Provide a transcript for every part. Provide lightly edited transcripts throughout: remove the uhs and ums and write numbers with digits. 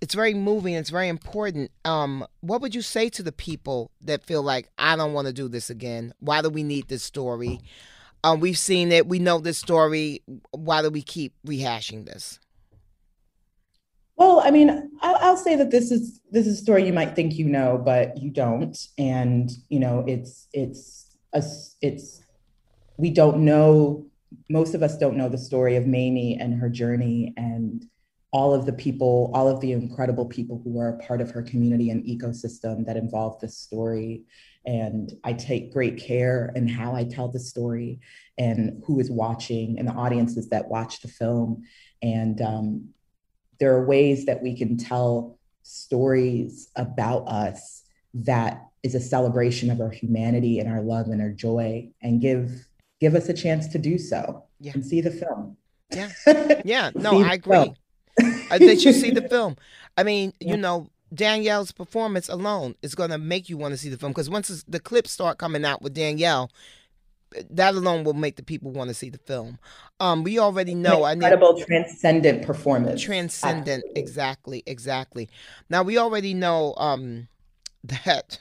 It's very moving. It's very important. What would you say to the people that feel like, I don't want to do this again? Why do we need this story? We've seen it. We know this story. Why do we keep rehashing this? Well, I mean, I'll say that this is a story you might think you know, but you don't. And, you know, we don't know. Most of us don't know the story of Mamie and her journey and all of the people, all of the incredible people who were a part of her community and ecosystem that involved this story. And I take great care in how I tell the story and who is watching and the audiences that watch the film. And there are ways that we can tell stories about us that is a celebration of our humanity and our love and our joy, and give us a chance to do so. Yeah. And see the film. Yeah, yeah. No, I agree. Film. That you see the film. I mean, you know, Danielle's performance alone is going to make you want to see the film, because once the clips start coming out with Danielle, that alone will make the people want to see the film. We already know. Incredible, transcendent performance. Transcendent, absolutely. Exactly. Now, we already know that,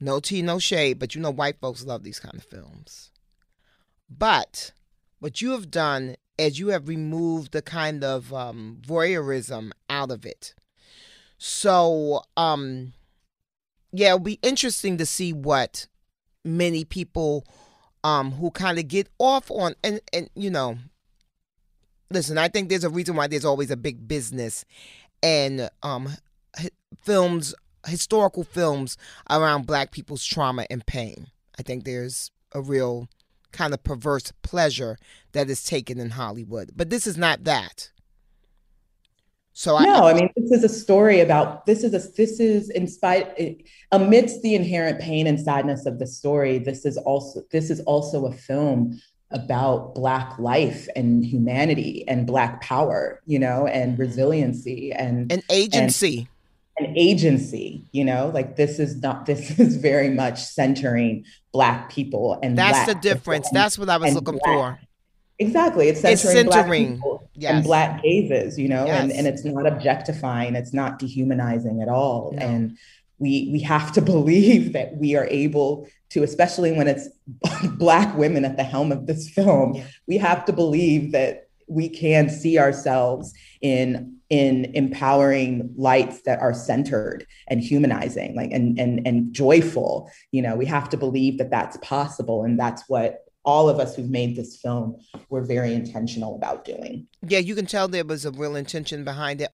no tea, no shade, but you know white folks love these kind of films. But what you have done as you have removed the kind of voyeurism out of it. So, it'll be interesting to see what many people who kind of get off on. And, you know, listen, I think there's a reason why there's always a big business and films, historical films around Black people's trauma and pain. I think there's a real kind of perverse pleasure that is taken in Hollywood. But this is not that. So amidst the inherent pain and sadness of the story, this is also a film about Black life and humanity and Black power, you know, and resiliency and agency. This is very much centering Black people, and that's the difference. That's what I was looking for. Exactly, it's centering Black people and Black gazes, you know, and it's not objectifying, it's not dehumanizing at all. No. And we have to believe that we are able to, especially when it's Black women at the helm of this film, we have to believe that we can see ourselves in empowering lights that are centered and humanizing, and joyful. You know, we have to believe that that's possible. And that's what all of us who've made this film were very intentional about doing. Yeah, you can tell there was a real intention behind it.